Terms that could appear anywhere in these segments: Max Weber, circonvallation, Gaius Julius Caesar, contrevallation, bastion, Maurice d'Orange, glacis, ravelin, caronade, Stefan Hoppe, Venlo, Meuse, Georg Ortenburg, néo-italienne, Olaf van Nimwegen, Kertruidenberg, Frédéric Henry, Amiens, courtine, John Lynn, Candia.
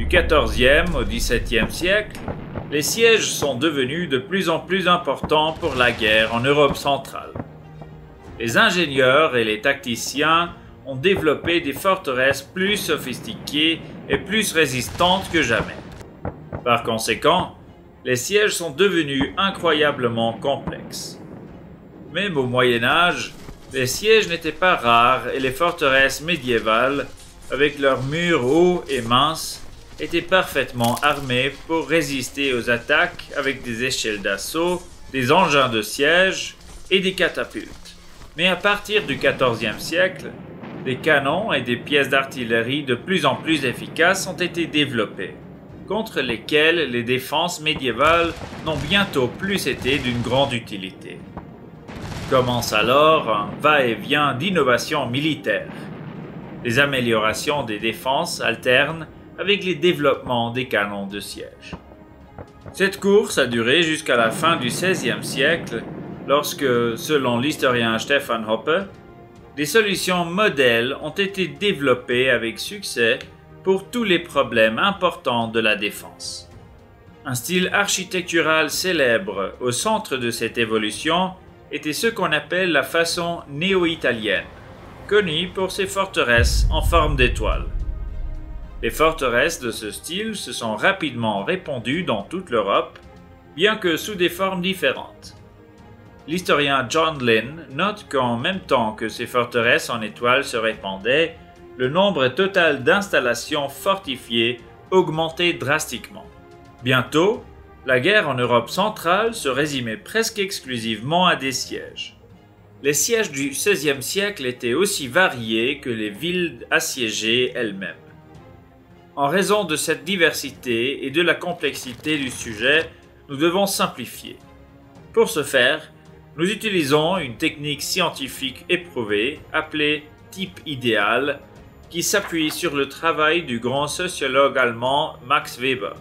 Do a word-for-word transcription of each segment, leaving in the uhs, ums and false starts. Du quatorzième au dix-septième siècle, les sièges sont devenus de plus en plus importants pour la guerre en Europe centrale. Les ingénieurs et les tacticiens ont développé des forteresses plus sophistiquées et plus résistantes que jamais. Par conséquent, les sièges sont devenus incroyablement complexes. Même au Moyen Âge, les sièges n'étaient pas rares et les forteresses médiévales, avec leurs murs hauts et minces, étaient parfaitement armées pour résister aux attaques avec des échelles d'assaut, des engins de siège et des catapultes. Mais à partir du quatorzième siècle, des canons et des pièces d'artillerie de plus en plus efficaces ont été développées, contre lesquelles les défenses médiévales n'ont bientôt plus été d'une grande utilité. Commence alors un va-et-vient d'innovations militaires. Les améliorations des défenses alternent avec les développements des canons de siège. Cette course a duré jusqu'à la fin du seizième siècle, lorsque, selon l'historien Stefan Hoppe, des solutions modèles ont été développées avec succès pour tous les problèmes importants de la défense. Un style architectural célèbre au centre de cette évolution était ce qu'on appelle la façon néo-italienne, connue pour ses forteresses en forme d'étoile. Les forteresses de ce style se sont rapidement répandues dans toute l'Europe, bien que sous des formes différentes. L'historien John Lynn note qu'en même temps que ces forteresses en étoile se répandaient, le nombre total d'installations fortifiées augmentait drastiquement. Bientôt, la guerre en Europe centrale se résumait presque exclusivement à des sièges. Les sièges du seizième siècle étaient aussi variés que les villes assiégées elles-mêmes. En raison de cette diversité et de la complexité du sujet, nous devons simplifier. Pour ce faire, nous utilisons une technique scientifique éprouvée appelée type idéal qui s'appuie sur le travail du grand sociologue allemand Max Weber.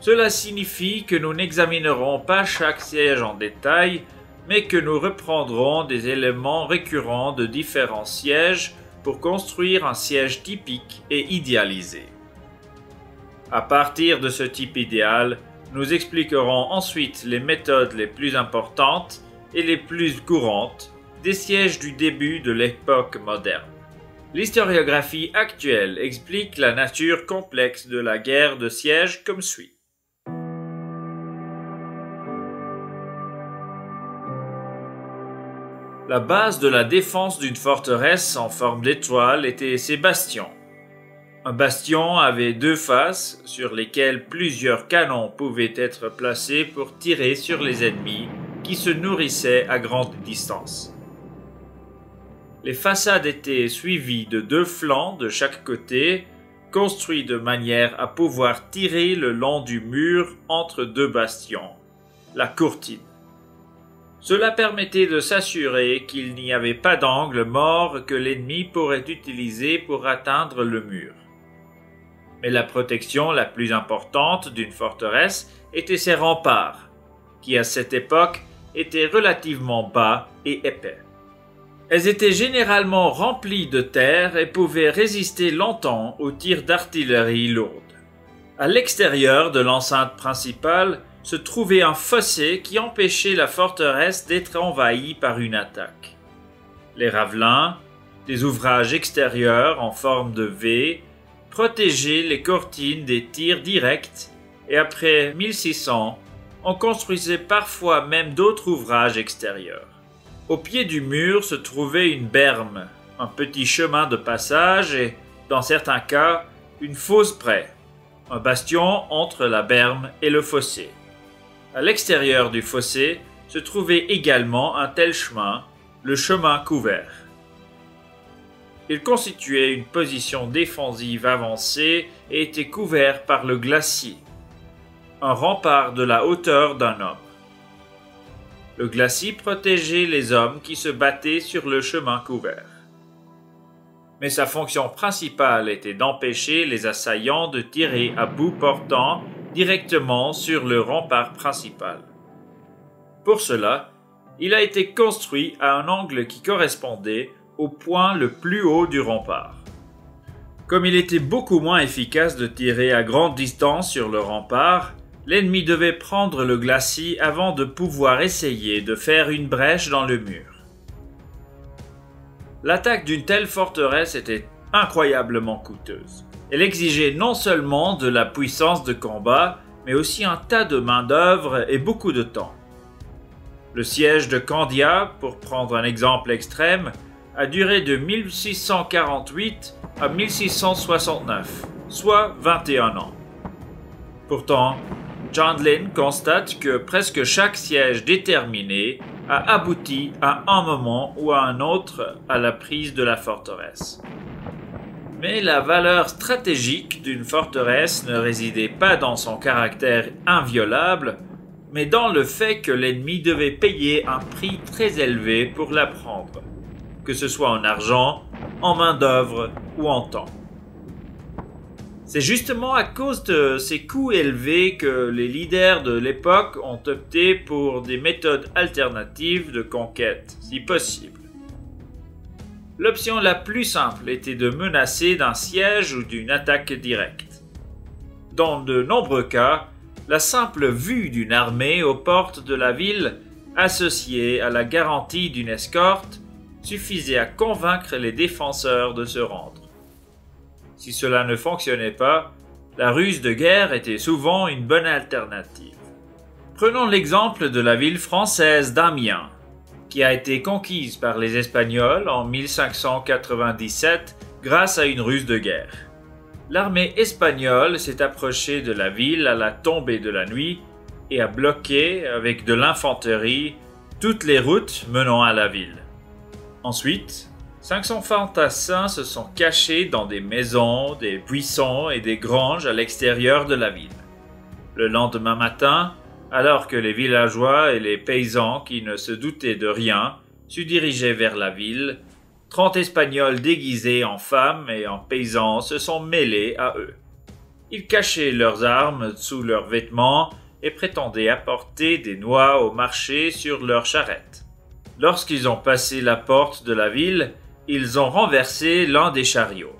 Cela signifie que nous n'examinerons pas chaque siège en détail, mais que nous reprendrons des éléments récurrents de différents sièges pour construire un siège typique et idéalisé. À partir de ce type idéal, nous expliquerons ensuite les méthodes les plus importantes et les plus courantes des sièges du début de l'époque moderne. L'historiographie actuelle explique la nature complexe de la guerre de siège comme suit. La base de la défense d'une forteresse en forme d'étoile était ses bastions. Un bastion avait deux faces sur lesquelles plusieurs canons pouvaient être placés pour tirer sur les ennemis qui se nourrissaient à grande distance. Les façades étaient suivies de deux flancs de chaque côté, construits de manière à pouvoir tirer le long du mur entre deux bastions, la courtine. Cela permettait de s'assurer qu'il n'y avait pas d'angle mort que l'ennemi pourrait utiliser pour atteindre le mur. Mais la protection la plus importante d'une forteresse était ses remparts, qui à cette époque étaient relativement bas et épais. Elles étaient généralement remplies de terre et pouvaient résister longtemps aux tirs d'artillerie lourde. À l'extérieur de l'enceinte principale se trouvait un fossé qui empêchait la forteresse d'être envahie par une attaque. Les ravelins, des ouvrages extérieurs en forme de V, protégeaient les courtines des tirs directs et après mille six cents, on construisait parfois même d'autres ouvrages extérieurs. Au pied du mur se trouvait une berme, un petit chemin de passage et, dans certains cas, une fosse près, un bastion entre la berme et le fossé. À l'extérieur du fossé se trouvait également un tel chemin, le chemin couvert. Il constituait une position défensive avancée et était couvert par le glacis, un rempart de la hauteur d'un homme. Le glacis protégeait les hommes qui se battaient sur le chemin couvert. Mais sa fonction principale était d'empêcher les assaillants de tirer à bout portant directement sur le rempart principal. Pour cela, il a été construit à un angle qui correspondait au point le plus haut du rempart. Comme il était beaucoup moins efficace de tirer à grande distance sur le rempart, l'ennemi devait prendre le glacis avant de pouvoir essayer de faire une brèche dans le mur. L'attaque d'une telle forteresse était incroyablement coûteuse. Elle exigeait non seulement de la puissance de combat, mais aussi un tas de main-d'œuvre et beaucoup de temps. Le siège de Candia, pour prendre un exemple extrême, a duré de mille six cent quarante-huit à mille six cent soixante-neuf, soit vingt et un ans. Pourtant, John Lynn constate que presque chaque siège déterminé a abouti à un moment ou à un autre à la prise de la forteresse. Mais la valeur stratégique d'une forteresse ne résidait pas dans son caractère inviolable, mais dans le fait que l'ennemi devait payer un prix très élevé pour la prendre, que ce soit en argent, en main-d'œuvre ou en temps. C'est justement à cause de ces coûts élevés que les leaders de l'époque ont opté pour des méthodes alternatives de conquête, si possible. L'option la plus simple était de menacer d'un siège ou d'une attaque directe. Dans de nombreux cas, la simple vue d'une armée aux portes de la ville, associée à la garantie d'une escorte, suffisait à convaincre les défenseurs de se rendre. Si cela ne fonctionnait pas, la ruse de guerre était souvent une bonne alternative. Prenons l'exemple de la ville française d'Amiens, qui a été conquise par les Espagnols en mille cinq cent quatre-vingt-dix-sept grâce à une ruse de guerre. L'armée espagnole s'est approchée de la ville à la tombée de la nuit et a bloqué, avec de l'infanterie, toutes les routes menant à la ville. Ensuite, cinq cents fantassins se sont cachés dans des maisons, des buissons et des granges à l'extérieur de la ville. Le lendemain matin, alors que les villageois et les paysans qui ne se doutaient de rien se dirigeaient vers la ville, trente Espagnols déguisés en femmes et en paysans se sont mêlés à eux. Ils cachaient leurs armes sous leurs vêtements et prétendaient apporter des noix au marché sur leurs charrettes. Lorsqu'ils ont passé la porte de la ville, ils ont renversé l'un des chariots.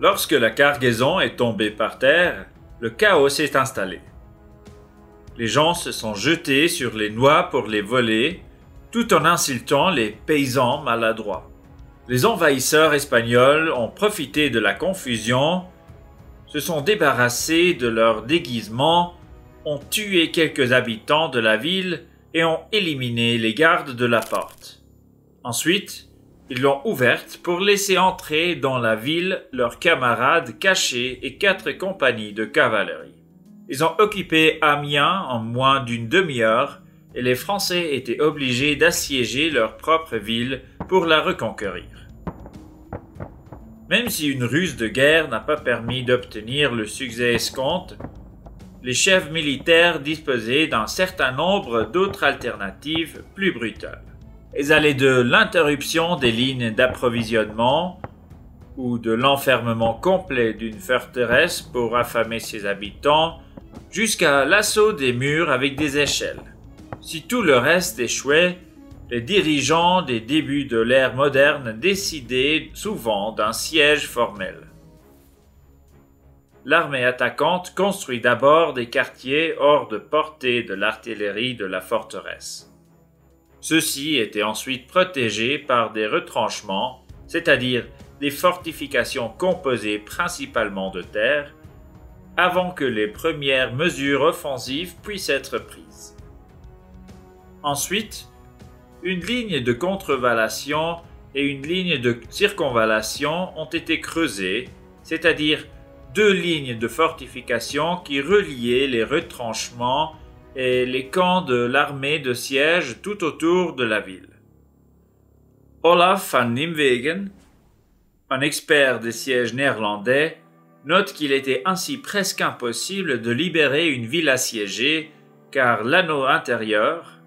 Lorsque la cargaison est tombée par terre, le chaos s'est installé. Les gens se sont jetés sur les noix pour les voler, tout en insultant les paysans maladroits. Les envahisseurs espagnols ont profité de la confusion, se sont débarrassés de leurs déguisements, ont tué quelques habitants de la ville et ont éliminé les gardes de la porte. Ensuite, ils l'ont ouverte pour laisser entrer dans la ville leurs camarades cachés et quatre compagnies de cavalerie. Ils ont occupé Amiens en moins d'une demi-heure et les Français étaient obligés d'assiéger leur propre ville pour la reconquérir. Même si une ruse de guerre n'a pas permis d'obtenir le succès escompte, les chefs militaires disposaient d'un certain nombre d'autres alternatives plus brutales. Ils allaient de l'interruption des lignes d'approvisionnement ou de l'enfermement complet d'une forteresse pour affamer ses habitants jusqu'à l'assaut des murs avec des échelles. Si tout le reste échouait, les dirigeants des débuts de l'ère moderne décidaient souvent d'un siège formel. L'armée attaquante construit d'abord des quartiers hors de portée de l'artillerie de la forteresse. Ceux-ci étaient ensuite protégés par des retranchements, c'est-à-dire des fortifications composées principalement de terre, avant que les premières mesures offensives puissent être prises. Ensuite, une ligne de contrevallation et une ligne de circonvallation ont été creusées, c'est-à-dire deux lignes de fortification qui reliaient les retranchements et les camps de l'armée de siège tout autour de la ville. Olaf van Nimwegen, un expert des sièges néerlandais, note qu'il était ainsi presque impossible de libérer une ville assiégée car l'anneau intérieur,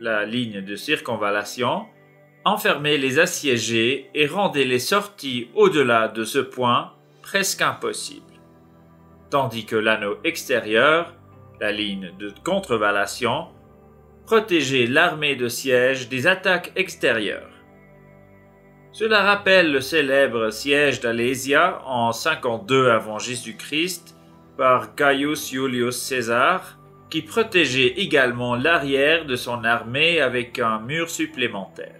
la ligne de circonvallation, enfermait les assiégés et rendait les sorties au-delà de ce point presque impossibles, tandis que l'anneau extérieur, la ligne de contrevallation, protégeait l'armée de siège des attaques extérieures. Cela rappelle le célèbre siège d'Alésia en cinquante-deux avant Jésus-Christ par Gaius Julius Caesar, qui protégeait également l'arrière de son armée avec un mur supplémentaire.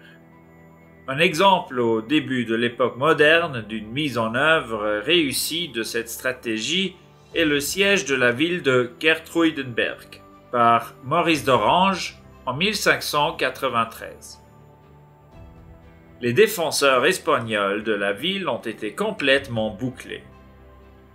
Un exemple au début de l'époque moderne d'une mise en œuvre réussie de cette stratégie est le siège de la ville de Kertruidenberg par Maurice d'Orange en mille cinq cent quatre-vingt-treize. Les défenseurs espagnols de la ville ont été complètement bouclés.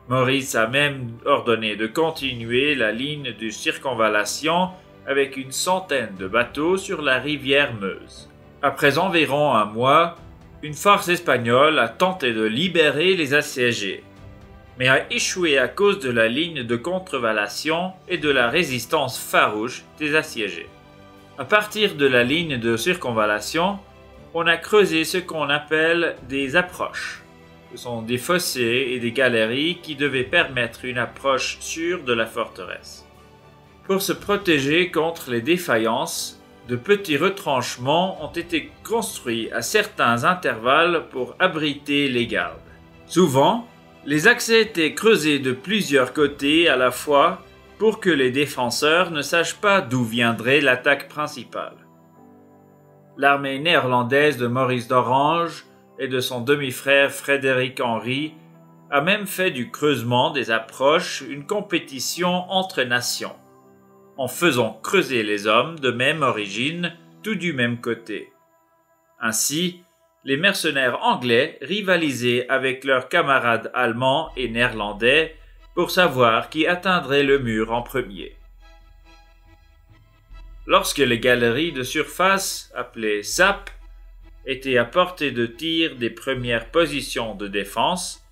Maurice a même ordonné de continuer la ligne de circonvallation avec une centaine de bateaux sur la rivière Meuse. Après environ un mois, une force espagnole a tenté de libérer les assiégés, mais a échoué à cause de la ligne de contrevallation et de la résistance farouche des assiégés. À partir de la ligne de circonvallation, on a creusé ce qu'on appelle des approches. Ce sont des fossés et des galeries qui devaient permettre une approche sûre de la forteresse. Pour se protéger contre les défaillances, de petits retranchements ont été construits à certains intervalles pour abriter les gardes. Souvent, les accès étaient creusés de plusieurs côtés à la fois pour que les défenseurs ne sachent pas d'où viendrait l'attaque principale. L'armée néerlandaise de Maurice d'Orange et de son demi-frère Frédéric Henry a même fait du creusement des approches une compétition entre nations, en faisant creuser les hommes de même origine, tout du même côté. Ainsi, les mercenaires anglais rivalisaient avec leurs camarades allemands et néerlandais pour savoir qui atteindrait le mur en premier. Lorsque les galeries de surface, appelées sapes, étaient à portée de tir des premières positions de défense,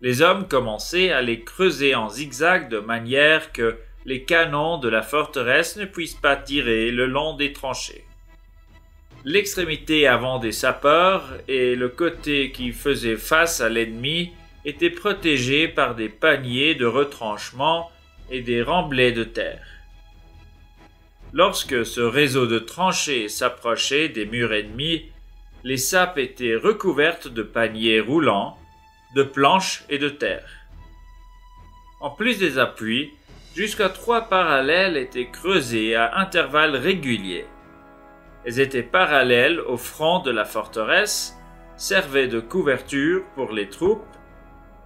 les hommes commençaient à les creuser en zigzag de manière que les canons de la forteresse ne puissent pas tirer le long des tranchées. L'extrémité avant des sapeurs et le côté qui faisait face à l'ennemi étaient protégés par des paniers de retranchement et des remblais de terre. Lorsque ce réseau de tranchées s'approchait des murs ennemis, les sapes étaient recouvertes de paniers roulants, de planches et de terre. En plus des appuis, jusqu'à trois parallèles étaient creusés à intervalles réguliers. Elles étaient parallèles au front de la forteresse, servaient de couverture pour les troupes,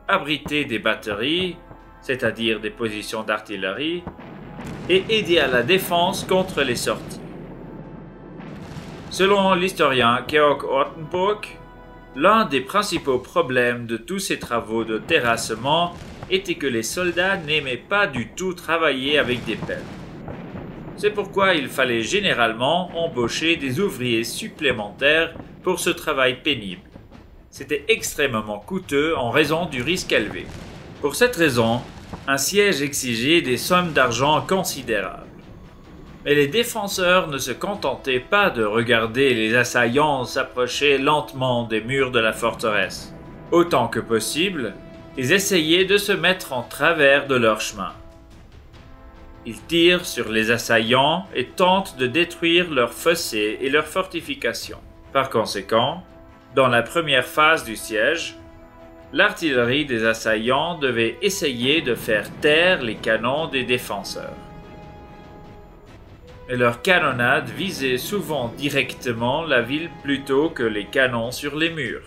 abritaient des batteries, c'est-à-dire des positions d'artillerie, et aidaient à la défense contre les sorties. Selon l'historien Georg Ortenburg, l'un des principaux problèmes de tous ces travaux de terrassement était que les soldats n'aimaient pas du tout travailler avec des pelles. C'est pourquoi il fallait généralement embaucher des ouvriers supplémentaires pour ce travail pénible. C'était extrêmement coûteux en raison du risque élevé. Pour cette raison, un siège exigeait des sommes d'argent considérables. Mais les défenseurs ne se contentaient pas de regarder les assaillants s'approcher lentement des murs de la forteresse. Autant que possible, ils essayaient de se mettre en travers de leur chemin. Ils tirent sur les assaillants et tentent de détruire leurs fossés et leurs fortifications. Par conséquent, dans la première phase du siège, l'artillerie des assaillants devait essayer de faire taire les canons des défenseurs. Et leurs canonnades visaient souvent directement la ville plutôt que les canons sur les murs,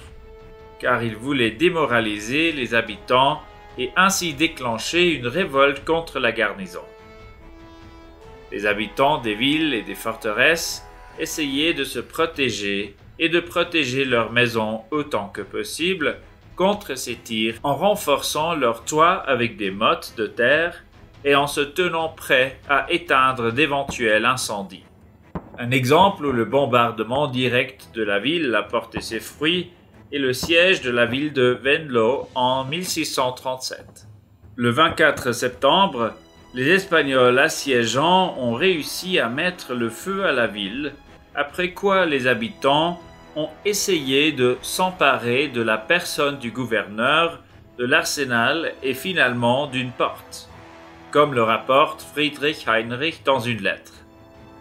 car ils voulaient démoraliser les habitants et ainsi déclencher une révolte contre la garnison. Les habitants des villes et des forteresses essayaient de se protéger et de protéger leurs maisons autant que possible contre ces tirs en renforçant leurs toits avec des mottes de terre et en se tenant prêts à éteindre d'éventuels incendies. Un exemple où le bombardement direct de la ville a porté ses fruits et le siège de la ville de Venlo en mille six cent trente-sept. Le vingt-quatre septembre, les Espagnols assiégeants ont réussi à mettre le feu à la ville, après quoi les habitants ont essayé de s'emparer de la personne du gouverneur, de l'arsenal et finalement d'une porte, comme le rapporte Frédéric Henry dans une lettre.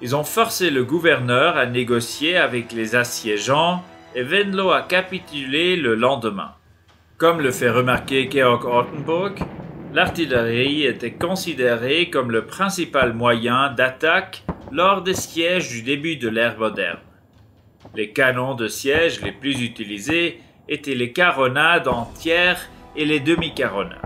Ils ont forcé le gouverneur à négocier avec les assiégeants et Venlo a capitulé le lendemain. Comme le fait remarquer Georg Ortenburg, l'artillerie était considérée comme le principal moyen d'attaque lors des sièges du début de l'ère moderne. Les canons de siège les plus utilisés étaient les caronades entières et les demi-caronades.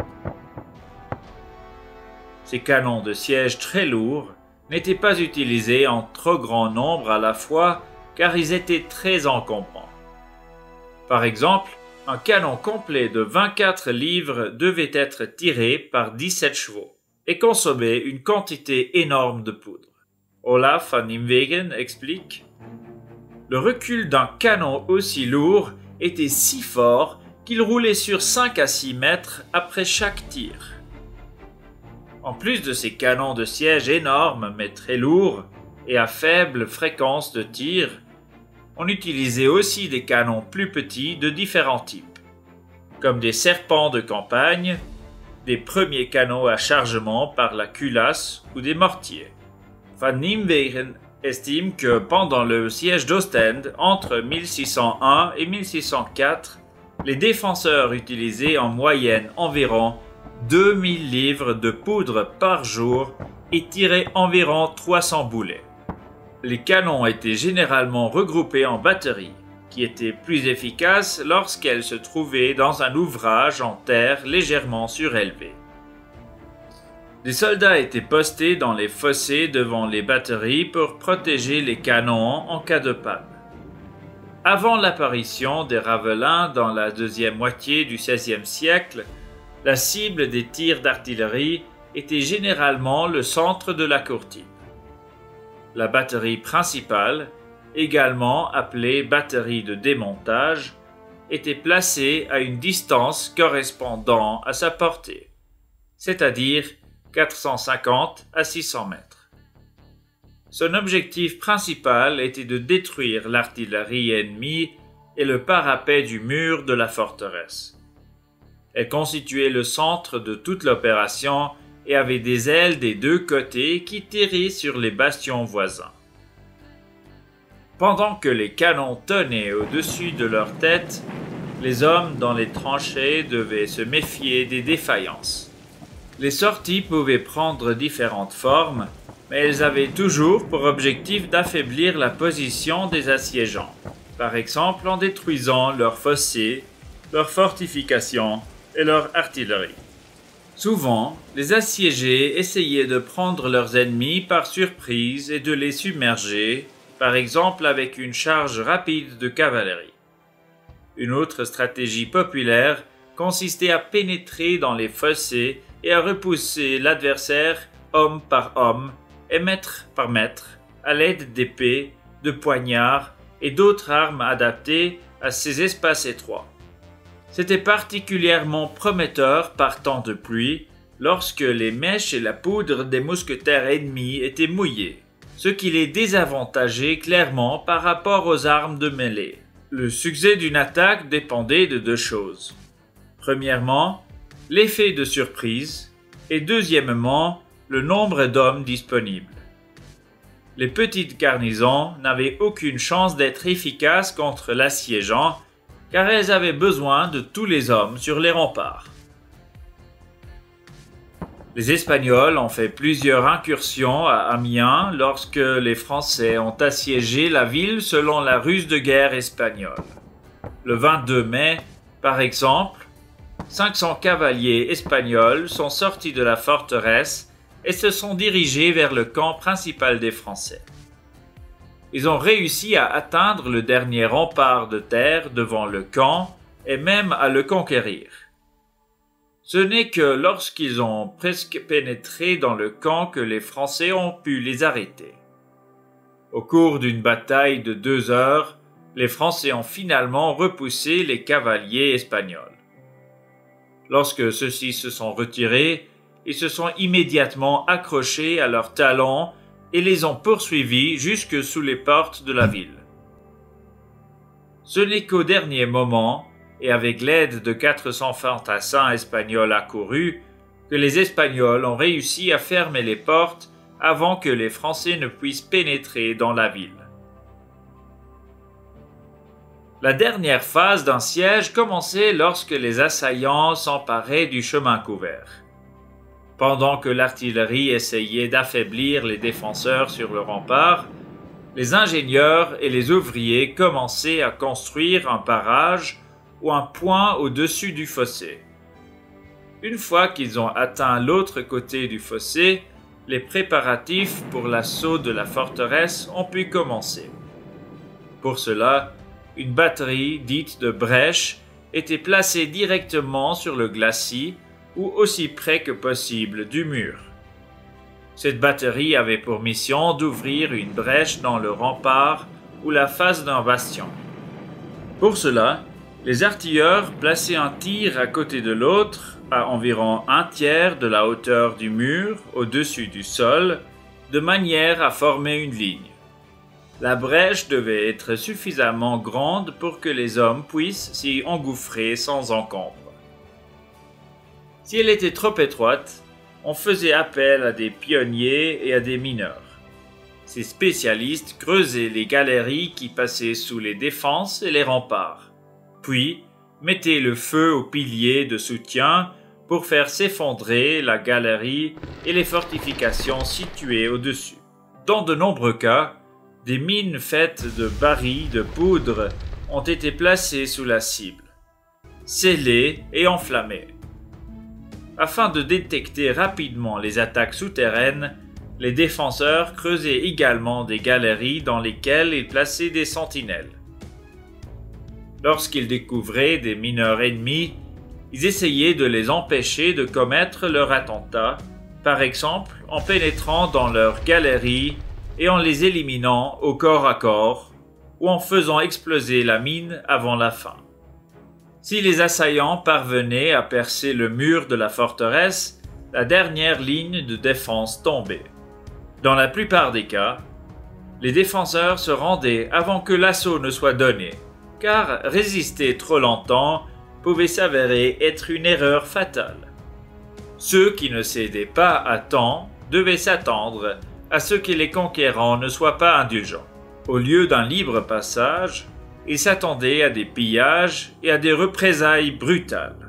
Ces canons de siège très lourds n'étaient pas utilisés en trop grand nombre à la fois car ils étaient très encombrants. Par exemple, un canon complet de vingt-quatre livres devait être tiré par dix-sept chevaux et consommer une quantité énorme de poudre. Olaf van Nimwegen explique « Le recul d'un canon aussi lourd était si fort qu'il roulait sur cinq à six mètres après chaque tir. » En plus de ces canons de siège énormes mais très lourds et à faible fréquence de tir, on utilisait aussi des canons plus petits de différents types, comme des serpents de campagne, des premiers canons à chargement par la culasse ou des mortiers. Van Nimwegen estime que pendant le siège d'Ostende, entre mille six cent un et mille six cent quatre, les défenseurs utilisaient en moyenne environ deux mille livres de poudre par jour et tiraient environ trois cents boulets. Les canons étaient généralement regroupés en batteries, qui étaient plus efficaces lorsqu'elles se trouvaient dans un ouvrage en terre légèrement surélevé. Des soldats étaient postés dans les fossés devant les batteries pour protéger les canons en cas de panne. Avant l'apparition des ravelins dans la deuxième moitié du seizième siècle, la cible des tirs d'artillerie était généralement le centre de la courtine. La batterie principale, également appelée batterie de démontage, était placée à une distance correspondant à sa portée, c'est-à-dire quatre cent cinquante à six cents mètres. Son objectif principal était de détruire l'artillerie ennemie et le parapet du mur de la forteresse. Elle constituait le centre de toute l'opération et avait des ailes des deux côtés qui tiraient sur les bastions voisins. Pendant que les canons tonnaient au-dessus de leurs têtes, les hommes dans les tranchées devaient se méfier des défaillances. Les sorties pouvaient prendre différentes formes, mais elles avaient toujours pour objectif d'affaiblir la position des assiégeants, par exemple en détruisant leurs fossés, leurs fortifications et leur artillerie. Souvent, les assiégés essayaient de prendre leurs ennemis par surprise et de les submerger, par exemple avec une charge rapide de cavalerie. Une autre stratégie populaire consistait à pénétrer dans les fossés et à repousser l'adversaire homme par homme et mètre par mètre à l'aide d'épées, de poignards et d'autres armes adaptées à ces espaces étroits. C'était particulièrement prometteur par temps de pluie lorsque les mèches et la poudre des mousquetaires ennemis étaient mouillées, ce qui les désavantageait clairement par rapport aux armes de mêlée. Le succès d'une attaque dépendait de deux choses. Premièrement, l'effet de surprise et deuxièmement, le nombre d'hommes disponibles. Les petites garnisons n'avaient aucune chance d'être efficaces contre l'assiégeant car elles avaient besoin de tous les hommes sur les remparts. Les Espagnols ont fait plusieurs incursions à Amiens lorsque les Français ont assiégé la ville selon la ruse de guerre espagnole. Le vingt-deux mai, par exemple, cinq cents cavaliers espagnols sont sortis de la forteresse et se sont dirigés vers le camp principal des Français. Ils ont réussi à atteindre le dernier rempart de terre devant le camp et même à le conquérir. Ce n'est que lorsqu'ils ont presque pénétré dans le camp que les Français ont pu les arrêter. Au cours d'une bataille de deux heures, les Français ont finalement repoussé les cavaliers espagnols. Lorsque ceux-ci se sont retirés, ils se sont immédiatement accrochés à leurs talons et les ont poursuivis jusque sous les portes de la ville. Ce n'est qu'au dernier moment, et avec l'aide de quatre cents fantassins espagnols accourus, que les Espagnols ont réussi à fermer les portes avant que les Français ne puissent pénétrer dans la ville. La dernière phase d'un siège commençait lorsque les assaillants s'emparaient du chemin couvert. Pendant que l'artillerie essayait d'affaiblir les défenseurs sur le rempart, les ingénieurs et les ouvriers commençaient à construire un barrage ou un point au-dessus du fossé. Une fois qu'ils ont atteint l'autre côté du fossé, les préparatifs pour l'assaut de la forteresse ont pu commencer. Pour cela, une batterie dite de brèche était placée directement sur le glacis ou aussi près que possible du mur. Cette batterie avait pour mission d'ouvrir une brèche dans le rempart ou la face d'un bastion. Pour cela, les artilleurs plaçaient un tir à côté de l'autre à environ un tiers de la hauteur du mur au-dessus du sol, de manière à former une ligne. La brèche devait être suffisamment grande pour que les hommes puissent s'y engouffrer sans encombre. Si elle était trop étroite, on faisait appel à des pionniers et à des mineurs. Ces spécialistes creusaient les galeries qui passaient sous les défenses et les remparts, puis mettaient le feu aux piliers de soutien pour faire s'effondrer la galerie et les fortifications situées au-dessus. Dans de nombreux cas, des mines faites de barils de poudre ont été placées sous la cible, scellées et enflammées. Afin de détecter rapidement les attaques souterraines, les défenseurs creusaient également des galeries dans lesquelles ils plaçaient des sentinelles. Lorsqu'ils découvraient des mineurs ennemis, ils essayaient de les empêcher de commettre leur attentat, par exemple en pénétrant dans leurs galeries et en les éliminant au corps à corps ou en faisant exploser la mine avant la fin. Si les assaillants parvenaient à percer le mur de la forteresse, la dernière ligne de défense tombait. Dans la plupart des cas, les défenseurs se rendaient avant que l'assaut ne soit donné, car résister trop longtemps pouvait s'avérer être une erreur fatale. Ceux qui ne cédaient pas à temps devaient s'attendre à ce que les conquérants ne soient pas indulgents. Au lieu d'un libre passage, ils s'attendaient à des pillages et à des représailles brutales.